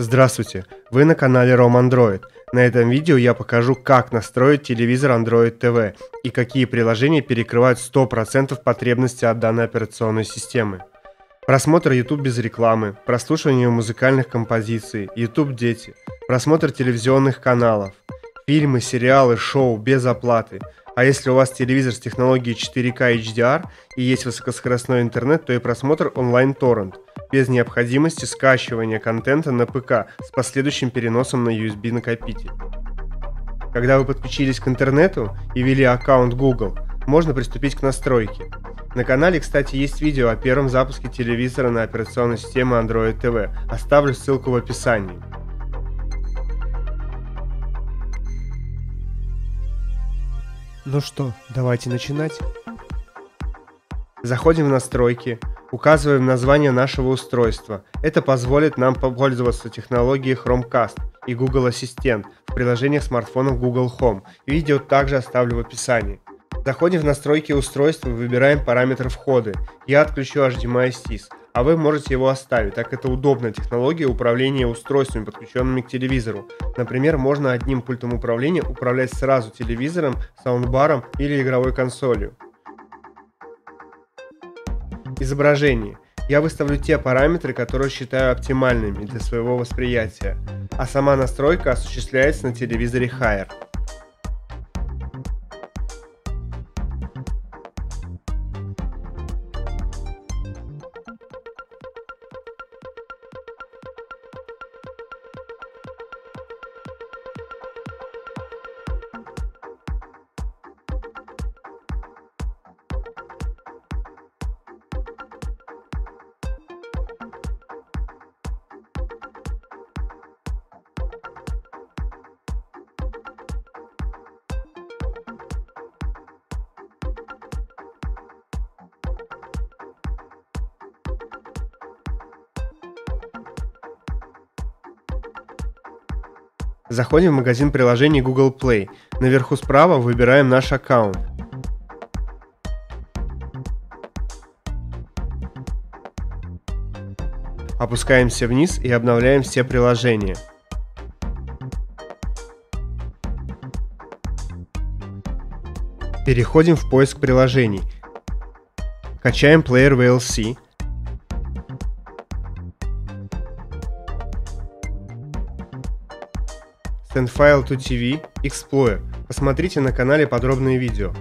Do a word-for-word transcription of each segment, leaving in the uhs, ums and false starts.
Здравствуйте, вы на канале RomAndroid. На этом видео я покажу, как настроить телевизор Android ти ви и какие приложения перекрывают сто процентов потребности от данной операционной системы. Просмотр YouTube без рекламы, прослушивание музыкальных композиций, YouTube дети, просмотр телевизионных каналов, фильмы, сериалы, шоу без оплаты. А если у вас телевизор с технологией четыре ка эйч ди ар и есть высокоскоростной интернет, то и просмотр онлайн-торрент, без необходимости скачивания контента на ПК с последующим переносом на ю эс би-накопитель. Когда вы подключились к интернету и ввели аккаунт Google, можно приступить к настройке. На канале, кстати, есть видео о первом запуске телевизора на операционной системе Android ти ви, оставлю ссылку в описании. Ну что, давайте начинать. Заходим в настройки. Указываем название нашего устройства. Это позволит нам попользоваться технологией Chromecast и Google Assistant в приложениях смартфонов Google Home. Видео также оставлю в описании. Заходим в настройки устройства и выбираем параметр входа. Я отключу эйч ди эм ай стис, а вы можете его оставить, так это удобная технология управления устройствами, подключенными к телевизору. Например, можно одним пультом управления управлять сразу телевизором, саундбаром или игровой консолью. Изображение. Я выставлю те параметры, которые считаю оптимальными для своего восприятия, а сама настройка осуществляется на телевизоре Haier. Заходим в магазин приложений Google Play. Наверху справа выбираем наш аккаунт. Опускаемся вниз и обновляем все приложения. Переходим в поиск приложений. Качаем Player ви эл си. SendFile to ти ви, Explorer. Посмотрите на канале подробные видео.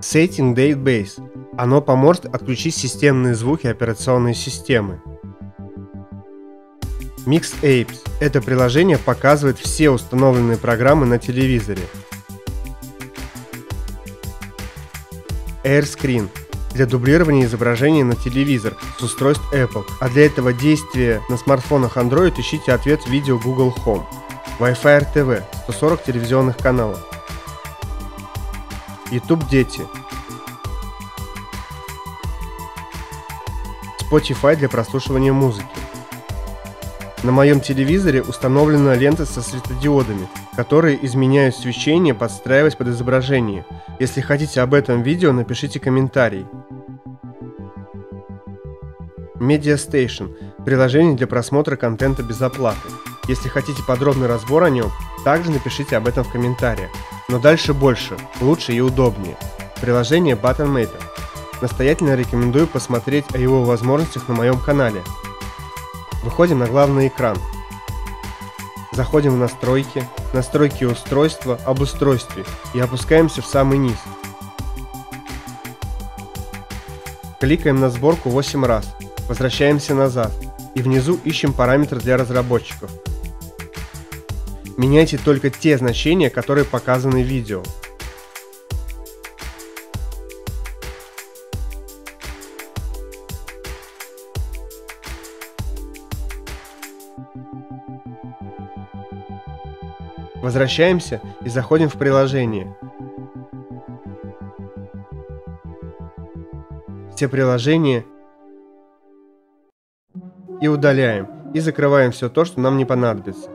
Settings Database. Оно поможет отключить системные звуки операционной системы. Mix Apps. Это приложение показывает все установленные программы на телевизоре. AirScreen. Для дублирования изображения на телевизор с устройств Apple, а для этого действия на смартфонах Android ищите ответ в видео Google Home. Wi-Fi эр ти ви – сто сорок телевизионных каналов. YouTube дети. Spotify для прослушивания музыки. На моем телевизоре установлена лента со светодиодами, которые изменяют свечение, подстраиваясь под изображение. Если хотите об этом видео, напишите комментарий. Media Station – приложение для просмотра контента без оплаты. Если хотите подробный разбор о нем, также напишите об этом в комментариях. Но дальше больше, лучше и удобнее. Приложение Button Maper. Настоятельно рекомендую посмотреть о его возможностях на моем канале. Выходим на главный экран. Заходим в настройки, настройки устройства, об устройстве и опускаемся в самый низ. Кликаем на сборку восемь раз, возвращаемся назад и внизу ищем параметр для разработчиков. Меняйте только те значения, которые показаны в видео. Возвращаемся и заходим в приложение. Все приложения и удаляем, и закрываем все то, что нам не понадобится.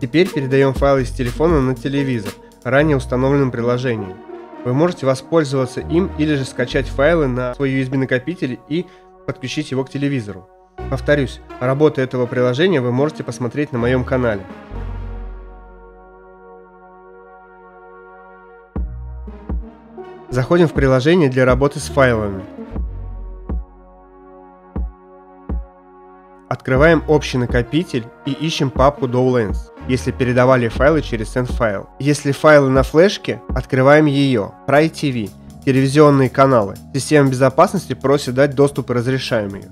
Теперь передаем файлы с телефона на телевизор, ранее установленным приложением. Вы можете воспользоваться им или же скачать файлы на свой ю эс би-накопитель и подключить его к телевизору. Повторюсь, работу этого приложения вы можете посмотреть на моем канале. Заходим в приложение для работы с файлами. Открываем общий накопитель и ищем папку Dolenz, если передавали файлы через SendFile. Если файлы на флешке, открываем ее. PrimeTV, телевизионные каналы. Система безопасности просит дать доступ и разрешаем ее.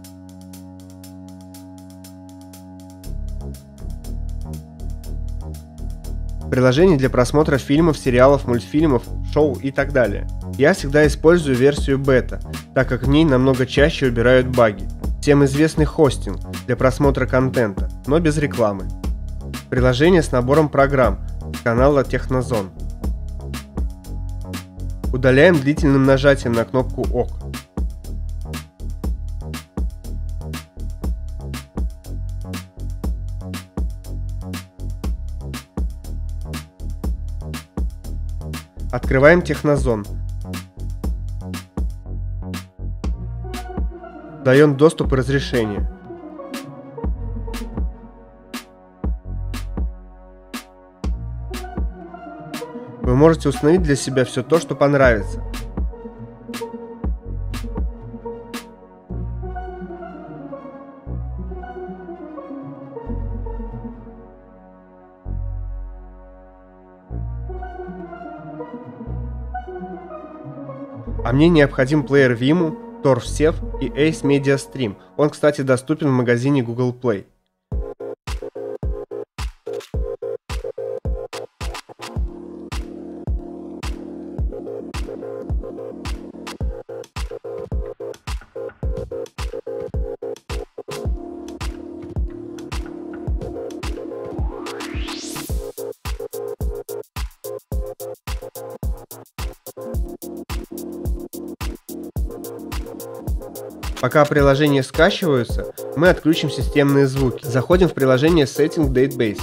Приложение для просмотра фильмов, сериалов, мультфильмов, шоу и так далее. Я всегда использую версию бета, так как в ней намного чаще убирают баги. Всем известный хостинг для просмотра контента, но без рекламы. Приложение с набором программ с канала Технозон. Удаляем длительным нажатием на кнопку ОК. Открываем Технозон. Даем доступ и разрешение. Вы можете установить для себя все то, что понравится. А мне необходим плеер Vimu, Torfsev и Ace Media Stream. Он, кстати, доступен в магазине Google Play. Пока приложения скачиваются, мы отключим системные звуки. Заходим в приложение Settings Database.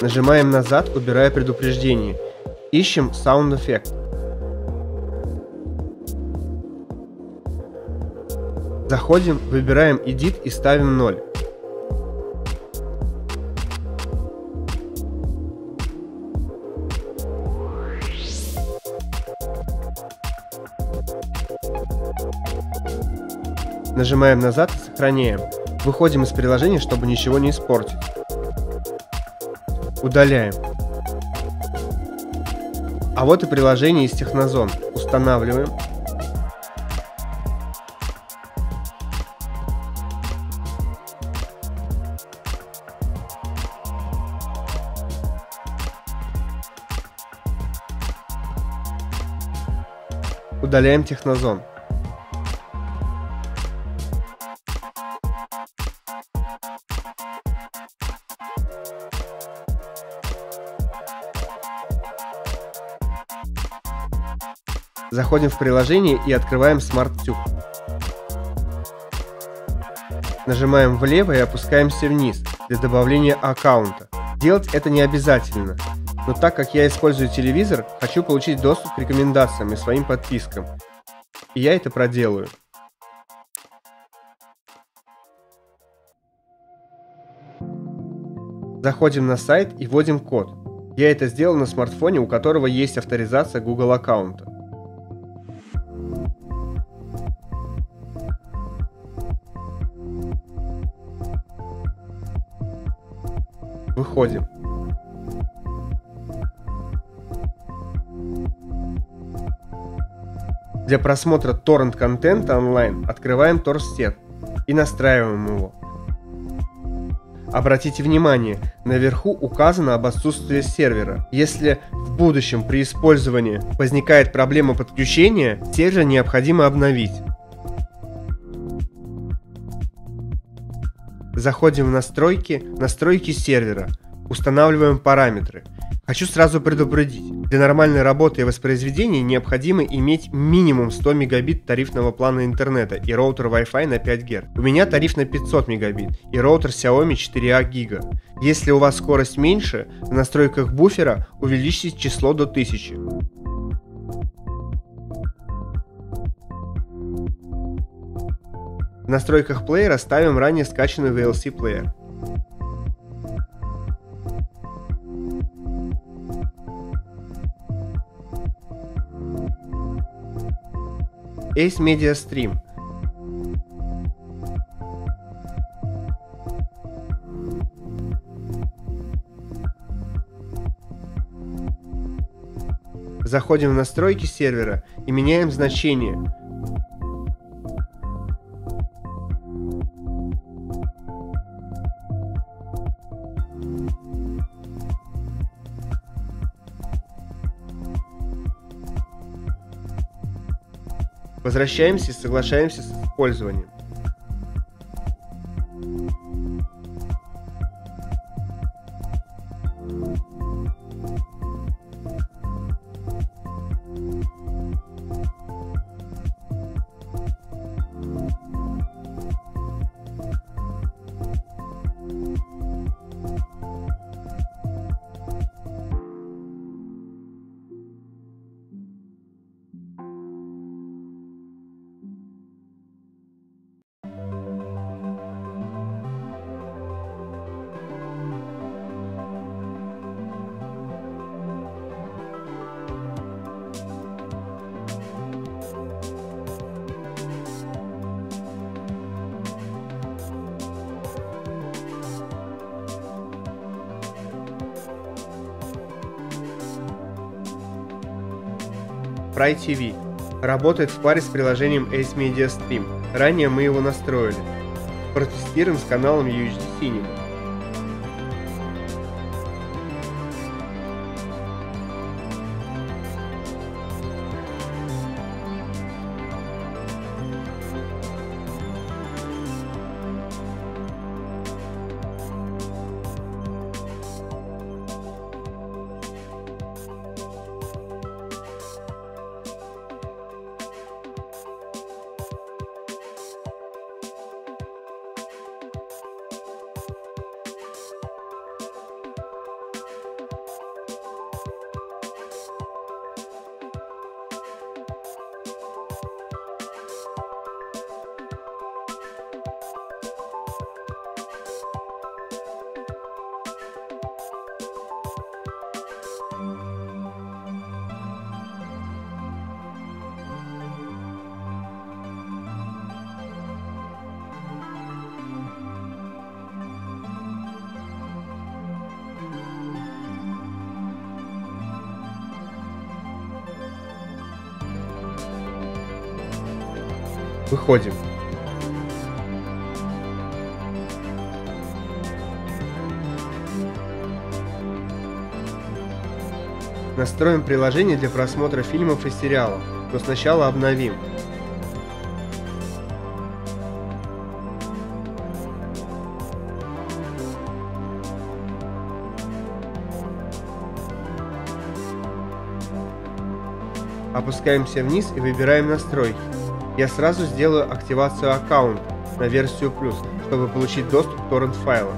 Нажимаем назад, убирая предупреждение. Ищем Sound Effect. Заходим, выбираем Edit и ставим ноль. Нажимаем назад и сохраняем. Выходим из приложения, чтобы ничего не испортить. Удаляем. А вот и приложение из Технозон. Устанавливаем. Удаляем Технозон. Заходим в приложение и открываем SmartTube. Нажимаем влево и опускаемся вниз для добавления аккаунта. Делать это не обязательно, но так как я использую телевизор, хочу получить доступ к рекомендациям и своим подпискам. И я это проделаю. Заходим на сайт и вводим код. Я это сделал на смартфоне, у которого есть авторизация Google аккаунта. Выходим. Для просмотра торрент-контента онлайн открываем Torfsev и настраиваем его. Обратите внимание, наверху указано об отсутствии сервера. Если в будущем при использовании возникает проблема подключения, сервер необходимо обновить. Заходим в настройки, настройки сервера, устанавливаем параметры. Хочу сразу предупредить, для нормальной работы и воспроизведения необходимо иметь минимум сто мегабит тарифного плана интернета и роутер Wi-Fi на пять гигабайт. У меня тариф на пятьсот мегабит и роутер Xiaomi четыре А гига. Если у вас скорость меньше, в настройках буфера увеличьте число до тысячи. В настройках плеера ставим ранее скачанный ви эл си плеер. Ace Media Stream. Заходим в настройки сервера и меняем значение. Возвращаемся и соглашаемся с использованием. Рай ТВ. Работает в паре с приложением Ace Media Stream. Ранее мы его настроили. Протестируем с каналом ю эйч ди Cinema. Выходим. Настроим приложение для просмотра фильмов и сериалов, но сначала обновим. Опускаемся вниз и выбираем настройки. Я сразу сделаю активацию аккаунта на версию плюс, чтобы получить доступ к торрент-файлам.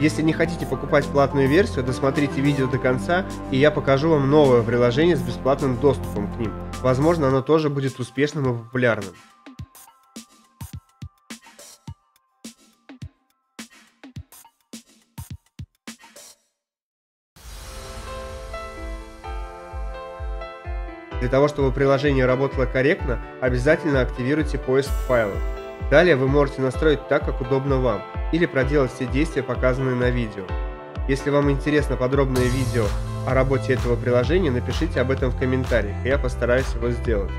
Если не хотите покупать платную версию, досмотрите видео до конца, и я покажу вам новое приложение с бесплатным доступом к ним. Возможно, оно тоже будет успешным и популярным. Для того, чтобы приложение работало корректно, обязательно активируйте поиск файлов. Далее вы можете настроить так, как удобно вам, или проделать все действия, показанные на видео. Если вам интересно подробное видео о работе этого приложения, напишите об этом в комментариях, и я постараюсь его сделать.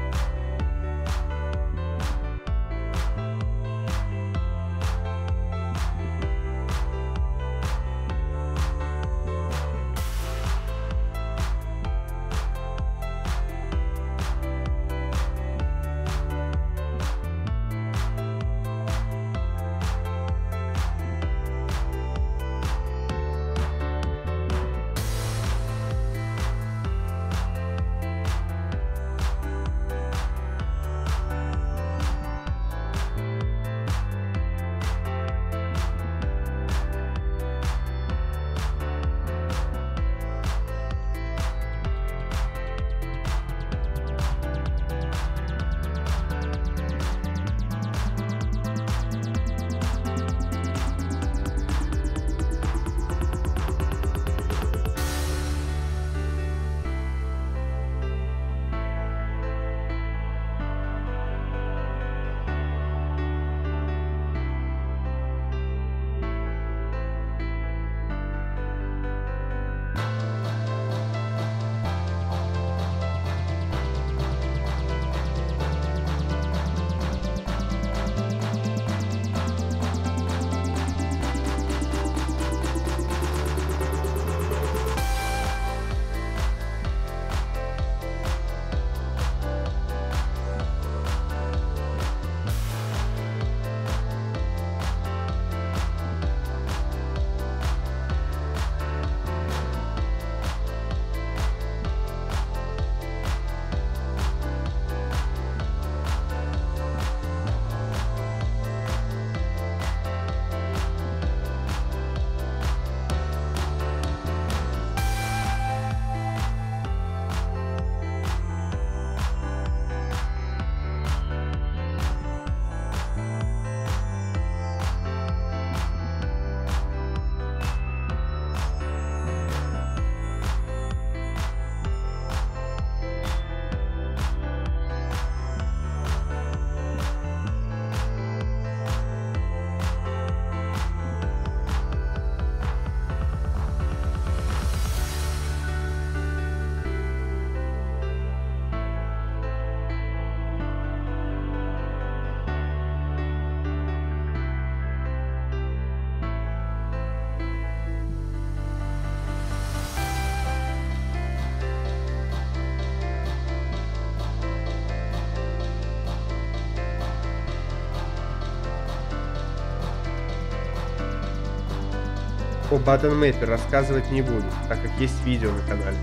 О Button Maper рассказывать не буду, так как есть видео на канале.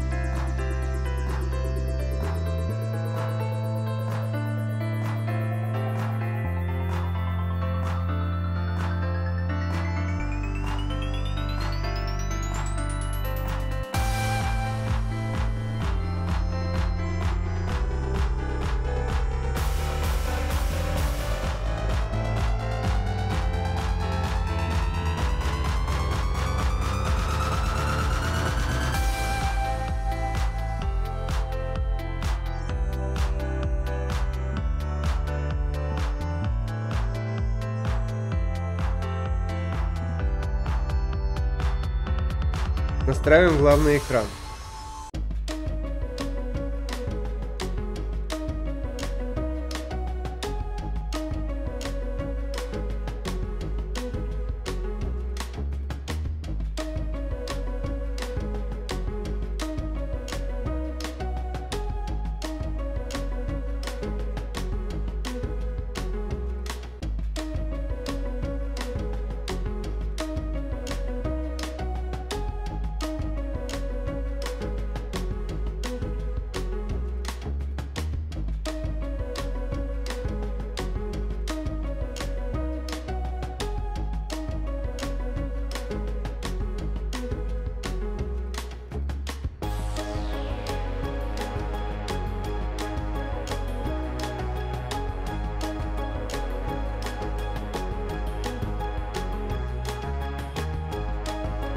Настраиваем главный экран.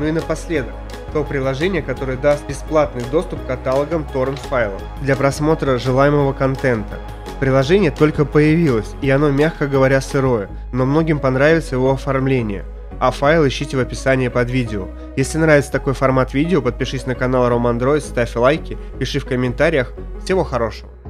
Ну и напоследок, то приложение, которое даст бесплатный доступ к каталогам торрент-файлов для просмотра желаемого контента. Приложение только появилось, и оно, мягко говоря, сырое, но многим понравится его оформление. А файл ищите в описании под видео. Если нравится такой формат видео, подпишись на канал RomAndroid, ставь лайки, пиши в комментариях. Всего хорошего!